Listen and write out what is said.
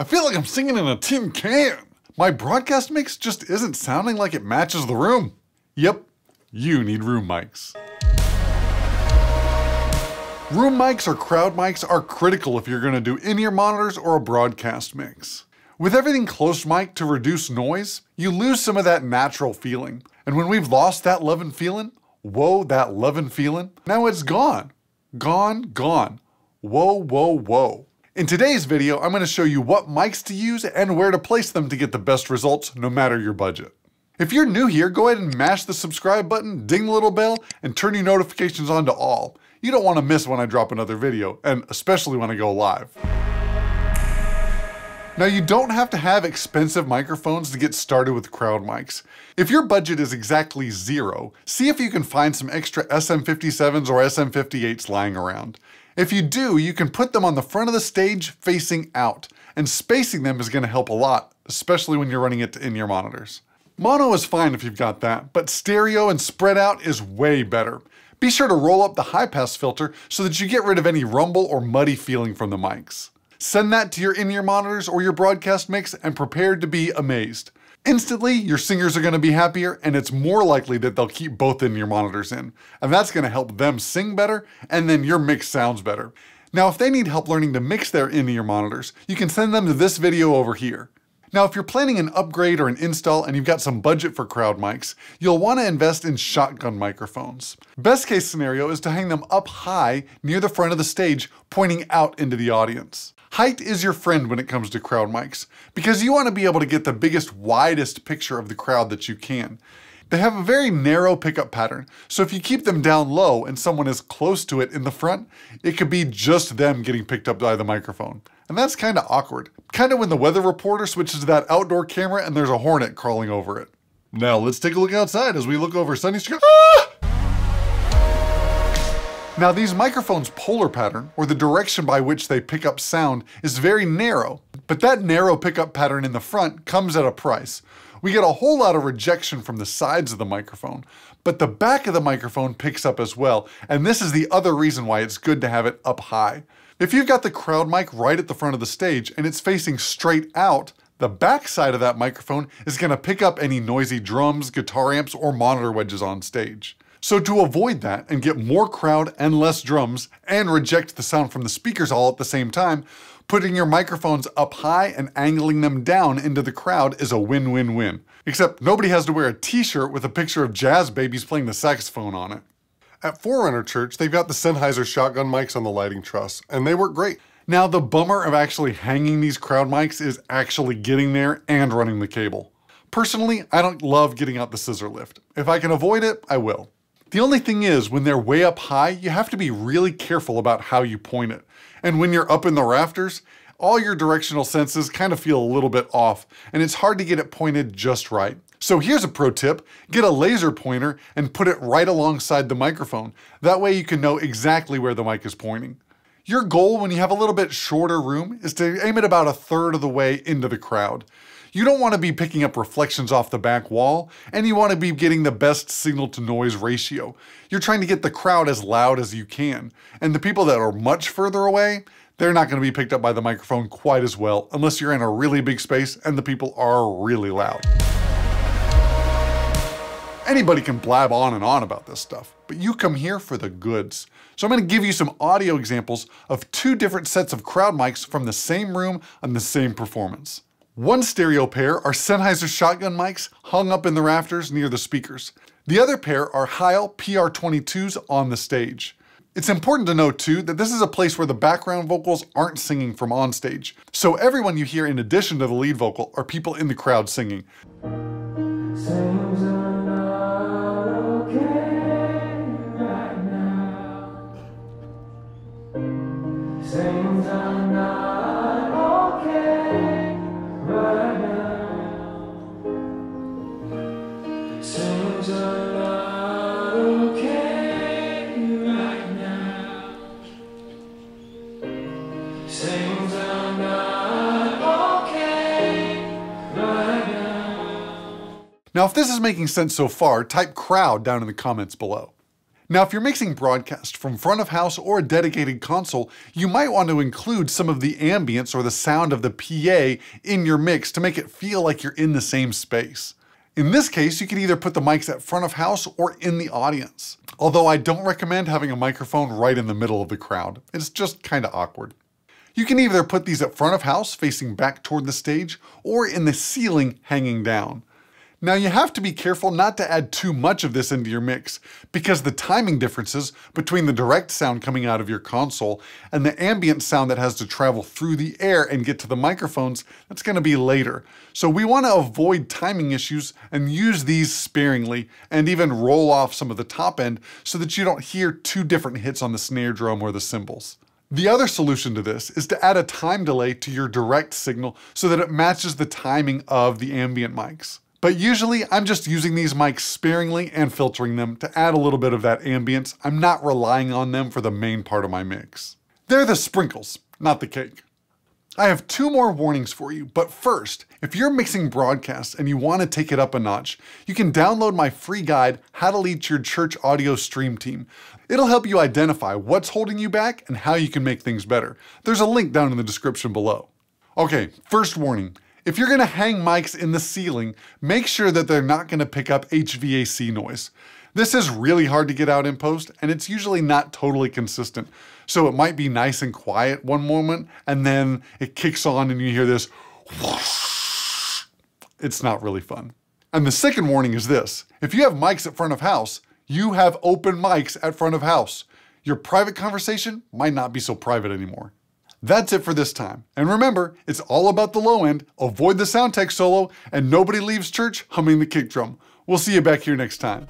I feel like I'm singing in a tin can. My broadcast mix just isn't sounding like it matches the room. Yep, you need room mics. Room mics or crowd mics are critical if you're going to do in-ear monitors or a broadcast mix. With everything close mic to reduce noise, you lose some of that natural feeling. And when we've lost that lovin' feeling, whoa, that lovin' feeling, now it's gone. Gone, gone. Whoa, whoa, whoa. In today's video, I'm going to show you what mics to use and where to place them to get the best results no matter your budget. If you're new here, go ahead and mash the subscribe button, ding the little bell, and turn your notifications on to all. You don't want to miss when I drop another video, and especially when I go live. Now, you don't have to have expensive microphones to get started with crowd mics. If your budget is exactly zero, see if you can find some extra SM57s or SM58s lying around. If you do, you can put them on the front of the stage facing out, and spacing them is going to help a lot, especially when you're running it to in-ear monitors. Mono is fine if you've got that, but stereo and spread out is way better. Be sure to roll up the high-pass filter so that you get rid of any rumble or muddy feeling from the mics. Send that to your in-ear monitors or your broadcast mix and prepare to be amazed. Instantly, your singers are going to be happier, and it's more likely that they'll keep both in-ear monitors in, and that's going to help them sing better, and then your mix sounds better. Now, if they need help learning to mix their in-ear monitors, you can send them to this video over here. Now, if you're planning an upgrade or an install and you've got some budget for crowd mics, you'll want to invest in shotgun microphones. Best case scenario is to hang them up high near the front of the stage, pointing out into the audience. Height is your friend when it comes to crowd mics, because you want to be able to get the biggest, widest picture of the crowd that you can. They have a very narrow pickup pattern, so if you keep them down low and someone is close to it in the front, it could be just them getting picked up by the microphone. And that's kind of awkward. Kind of when the weather reporter switches to that outdoor camera and there's a hornet crawling over it. Now let's take a look outside as we look over sunny Chicago. Ah! Now, these microphones' polar pattern, or the direction by which they pick up sound, is very narrow, but that narrow pickup pattern in the front comes at a price. We get a whole lot of rejection from the sides of the microphone, but the back of the microphone picks up as well, and this is the other reason why it's good to have it up high. If you've got the crowd mic right at the front of the stage and it's facing straight out, the backside of that microphone is going to pick up any noisy drums, guitar amps, or monitor wedges on stage. So to avoid that and get more crowd and less drums and reject the sound from the speakers all at the same time, putting your microphones up high and angling them down into the crowd is a win-win-win. Except nobody has to wear a t-shirt with a picture of jazz babies playing the saxophone on it. At Forerunner Church, they've got the Sennheiser shotgun mics on the lighting truss, and they work great. Now, the bummer of actually hanging these crowd mics is actually getting there and running the cable. Personally, I don't love getting out the scissor lift. If I can avoid it, I will. The only thing is, when they're way up high, you have to be really careful about how you point it. And when you're up in the rafters, all your directional senses kind of feel a little bit off, and it's hard to get it pointed just right. So here's a pro tip: get a laser pointer and put it right alongside the microphone. That way you can know exactly where the mic is pointing. Your goal when you have a little bit shorter room is to aim it about a third of the way into the crowd. You don't want to be picking up reflections off the back wall, and you want to be getting the best signal to noise ratio. You're trying to get the crowd as loud as you can, and the people that are much further away, they're not going to be picked up by the microphone quite as well, unless you're in a really big space and the people are really loud. Anybody can blab on and on about this stuff, but you come here for the goods. So I'm going to give you some audio examples of two different sets of crowd mics from the same room on the same performance. One stereo pair are Sennheiser shotgun mics hung up in the rafters near the speakers. The other pair are Heil PR22s on the stage. It's important to note too that this is a place where the background vocals aren't singing from on stage. So everyone you hear in addition to the lead vocal are people in the crowd singing. Now, if this is making sense so far, type crowd down in the comments below. Now, if you're mixing broadcast from front of house or a dedicated console, you might want to include some of the ambience or the sound of the PA in your mix to make it feel like you're in the same space. In this case, you can either put the mics at front of house or in the audience. Although I don't recommend having a microphone right in the middle of the crowd. It's just kind of awkward. You can either put these at front of house, facing back toward the stage, or in the ceiling, hanging down. Now you have to be careful not to add too much of this into your mix, because the timing differences between the direct sound coming out of your console and the ambient sound that has to travel through the air and get to the microphones, that's going to be later. So we want to avoid timing issues and use these sparingly, and even roll off some of the top end so that you don't hear two different hits on the snare drum or the cymbals. The other solution to this is to add a time delay to your direct signal so that it matches the timing of the ambient mics. But usually I'm just using these mics sparingly and filtering them to add a little bit of that ambience. I'm not relying on them for the main part of my mix. They're the sprinkles, not the cake. I have two more warnings for you, but first, if you're mixing broadcasts and you want to take it up a notch, you can download my free guide, How to Lead Your Church Audio Stream Team. It'll help you identify what's holding you back and how you can make things better. There's a link down in the description below. Okay, first warning. If you're going to hang mics in the ceiling, make sure that they're not going to pick up HVAC noise. This is really hard to get out in post, and it's usually not totally consistent. So it might be nice and quiet one moment, and then it kicks on and you hear this whoosh. It's not really fun. And the second warning is this. If you have mics at front of house, you have open mics at front of house. Your private conversation might not be so private anymore. That's it for this time. And remember, it's all about the low end, avoid the sound tech solo, and nobody leaves church humming the kick drum. We'll see you back here next time.